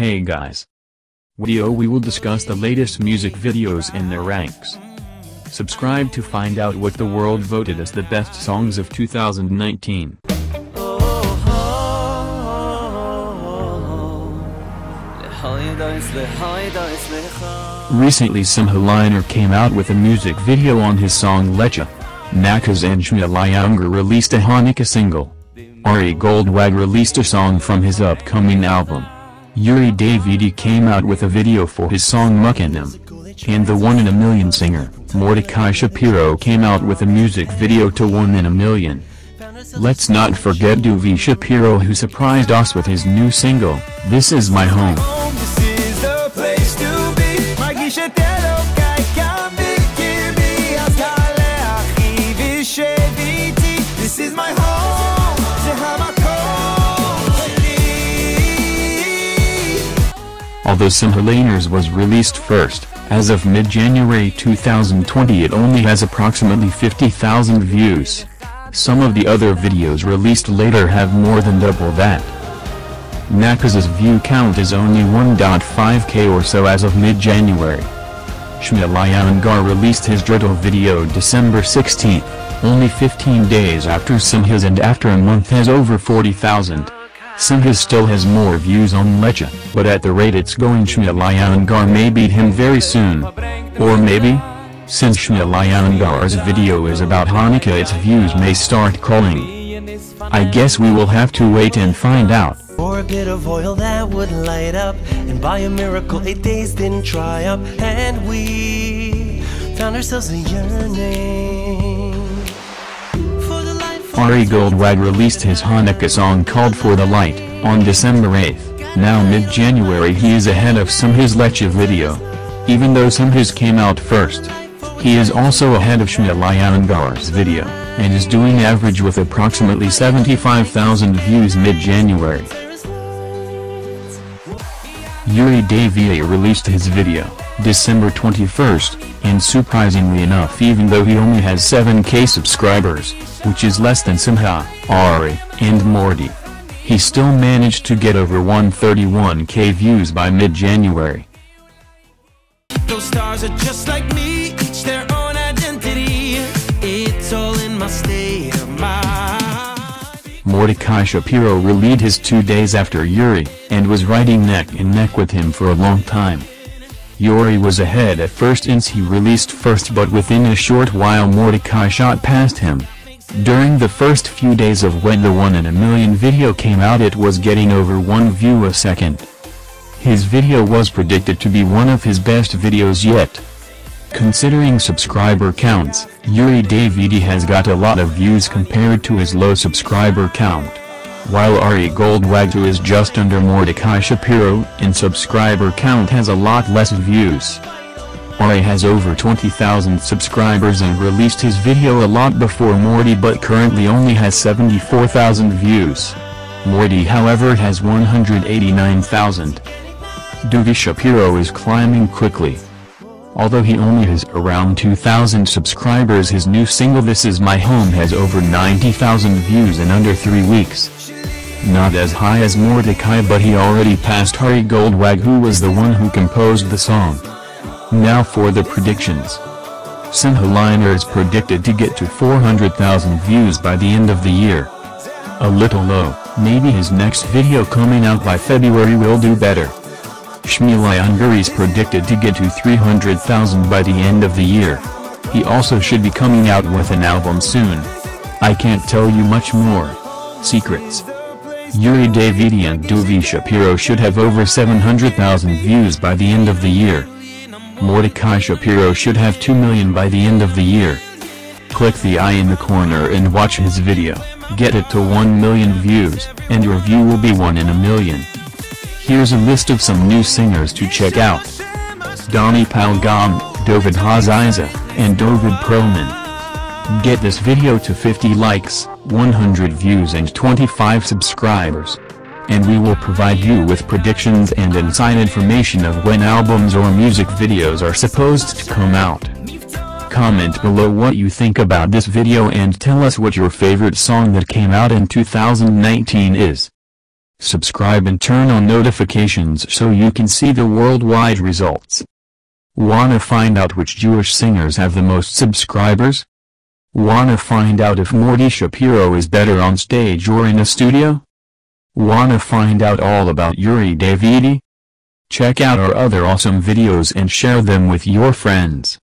Hey guys! Video we will discuss the latest music videos and their ranks. Subscribe to find out what the world voted as the best songs of 2019. Recently Simcha Leiner came out with a music video on his song Lecha. Nachas and Shmuli Ungar released a Hanukkah single. Ari Goldwag released a song from his upcoming album. Uri Davidi came out with a video for his song Muchanim. And the One in a Million singer, Mordechai Shapiro, came out with a music video to One in a Million. Let's not forget Duvie Shapiro, who surprised us with his new single, This Is My Home. Although Sinhalaners was released first, as of mid-January 2020 it only has approximately 50,000 views. Some of the other videos released later have more than double that. Nachas' view count is only 1.5k or so as of mid-January. Shmuli Ungar released his Dreidel video December 16, only 15 days after Simcha's, and after a month has over 40,000. Simcha still has more views on Lecha, but at the rate it's going, Shmuli Ungar may beat him very soon. Or maybe? Since Shmuli Ungar's video is about Hanukkah, its views may start calling. I guess we will have to wait and find out. Or a bit of oil that would light up, and by a miracle 8 days didn't dry up, and we found ourselves a yearning. Ari Goldwag released his Hanukkah song called For the Light on December 8th, now mid-January he is ahead of Simcha's Lecha video. Even though Simcha's came out first, he is also ahead of Shmuli Ungar's video, and is doing average with approximately 75,000 views mid-January. Uri Davidi released his video, December 21st, and surprisingly enough, even though he only has 7k subscribers, which is less than Simcha, Ari, and Morty, he still managed to get over 131k views by mid-January. Those stars are just like me, each their own identity, it's all in my state of mind. Mordechai Shapiro released his 2 days after Uri, and was riding neck and neck with him for a long time. Uri was ahead at first since he released first, but within a short while Mordechai shot past him. During the first few days of when the One in a Million video came out, it was getting over 1 view a second. His video was predicted to be one of his best videos yet. Considering subscriber counts, Uri Davidi has got a lot of views compared to his low subscriber count. While Ari Goldwag, who is just under Mordechai Shapiro in subscriber count, has a lot less views. Ari has over 20,000 subscribers and released his video a lot before Morty, but currently only has 74,000 views. Morty however has 189,000. Duvie Shapiro is climbing quickly. Although he only has around 2,000 subscribers, his new single This Is My Home has over 90,000 views in under 3 weeks. Not as high as Mordechai, but he already passed Ari Goldwag, who was the one who composed the song. Now for the predictions. Simcha Leiner is predicted to get to 400,000 views by the end of the year. A little low, maybe his next video coming out by February will do better. Shmuli Ungar is predicted to get to 300,000 by the end of the year. He also should be coming out with an album soon. I can't tell you much more. Secrets. Uri Davidi and Duvie Shapiro should have over 700,000 views by the end of the year. Mordechai Shapiro should have 2 million by the end of the year. Click the eye in the corner and watch his video, get it to 1 million views, and your view will be 1 in a million. Here's a list of some new singers to check out. Donnie Palgam, Dovid Haziza, and Dovid Perlman. Get this video to 50 likes, 100 views and 25 subscribers. And we will provide you with predictions and inside information of when albums or music videos are supposed to come out. Comment below what you think about this video and tell us what your favorite song that came out in 2019 is. Subscribe and turn on notifications so you can see the worldwide results. Wanna find out which Jewish singers have the most subscribers? Wanna find out if Mordechai Shapiro is better on stage or in a studio? Wanna find out all about Uri Davidi? Check out our other awesome videos and share them with your friends.